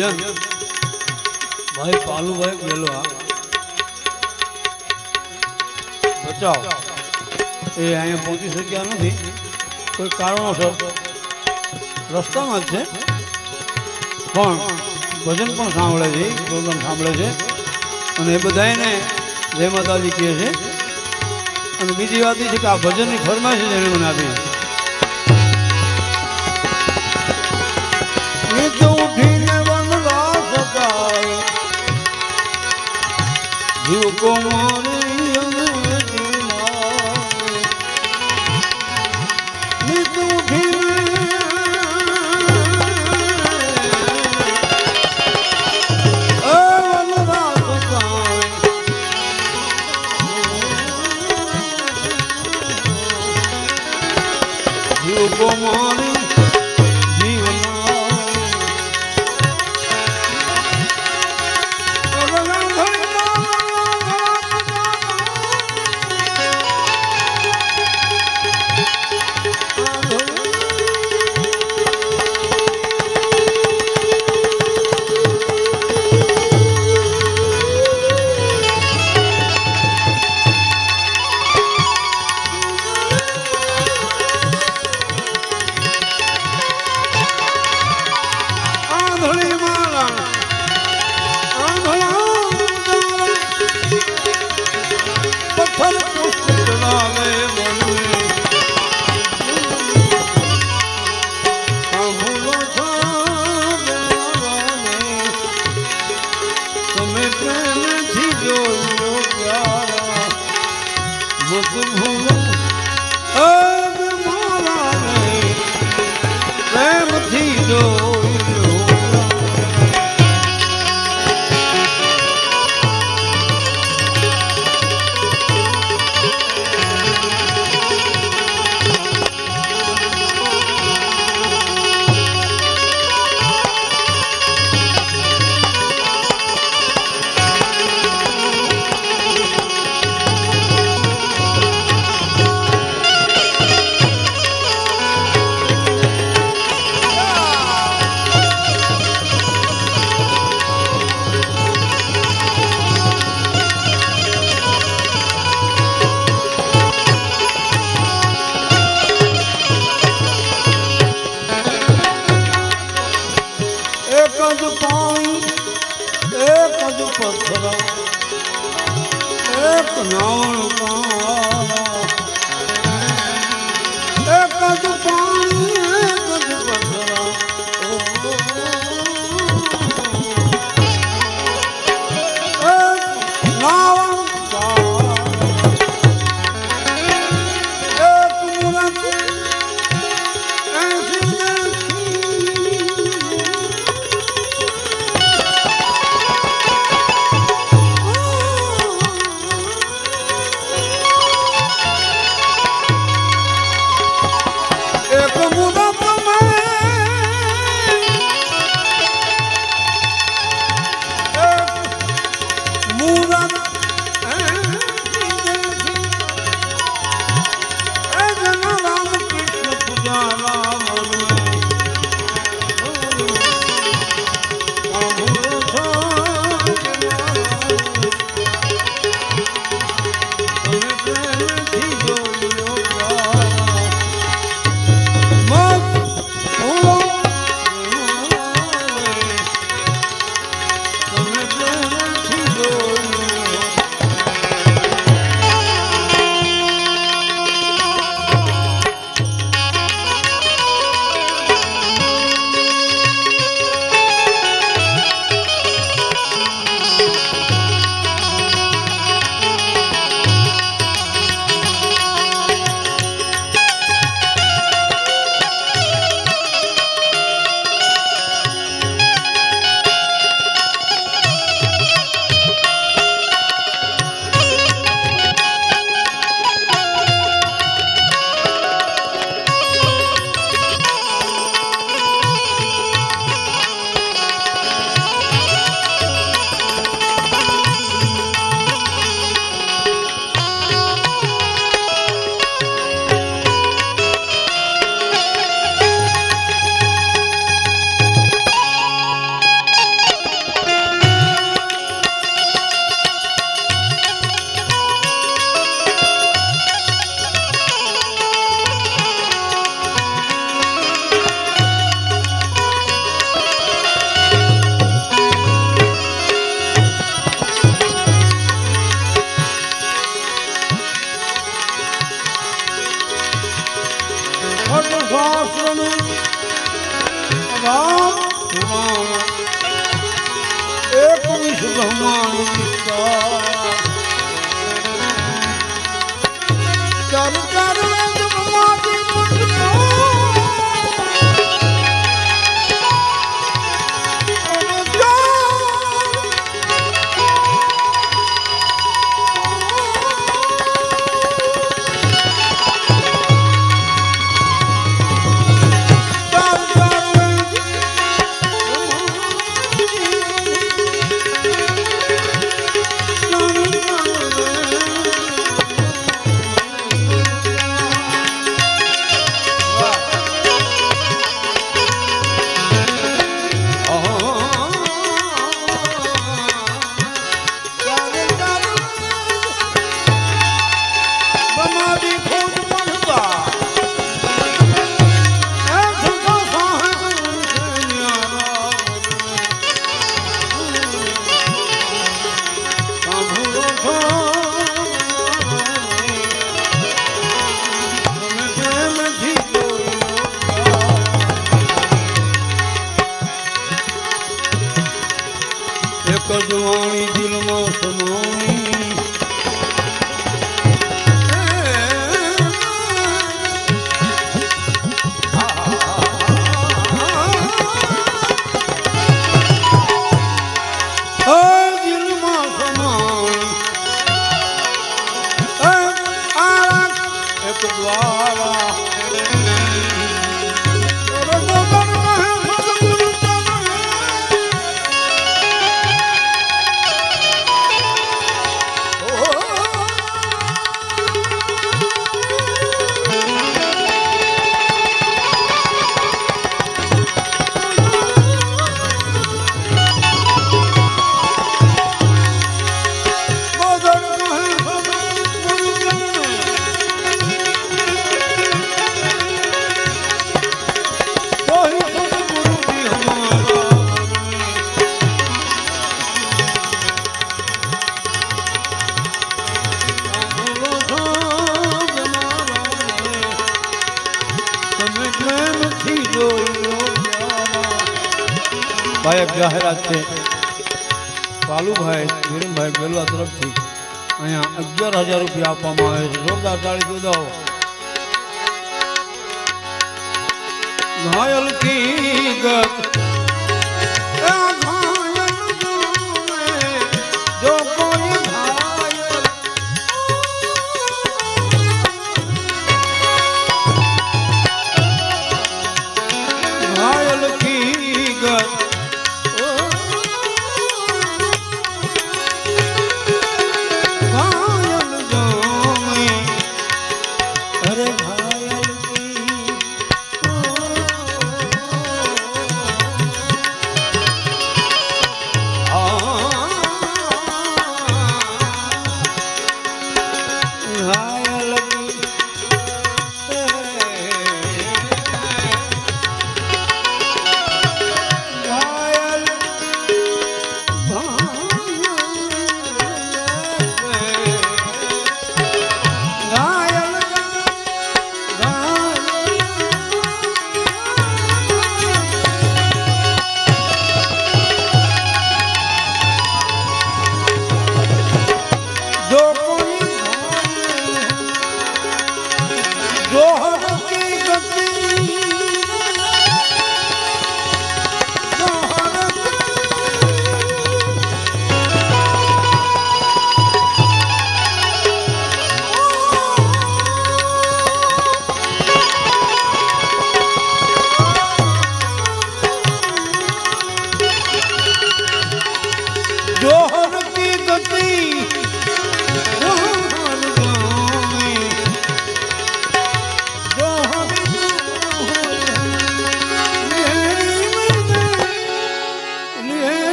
भजन भाई पालू भाई गेलो आ बचाओ ए आया पहुंची शक्या नहीं कोई कारणोसर रस्ता में छे पण भजन पण सांभळे छे प्रोग्राम सांभळे छे अने बधाईने जय माताजी कहे छे अने बीजी वात छे के आ भजन ની ફરમાઈશ જેણે મને આપી जीव को मोरी शास्त्र में राम राम एक विश्व ब्रह्मांड कजवाणी दिल में समाई भाई जाहिरात से बालू भाई वीरम भाई बेलवा तरफ थी अँ 11,000 रुपया आप जोरदार ताली जोदाओ घायल की गत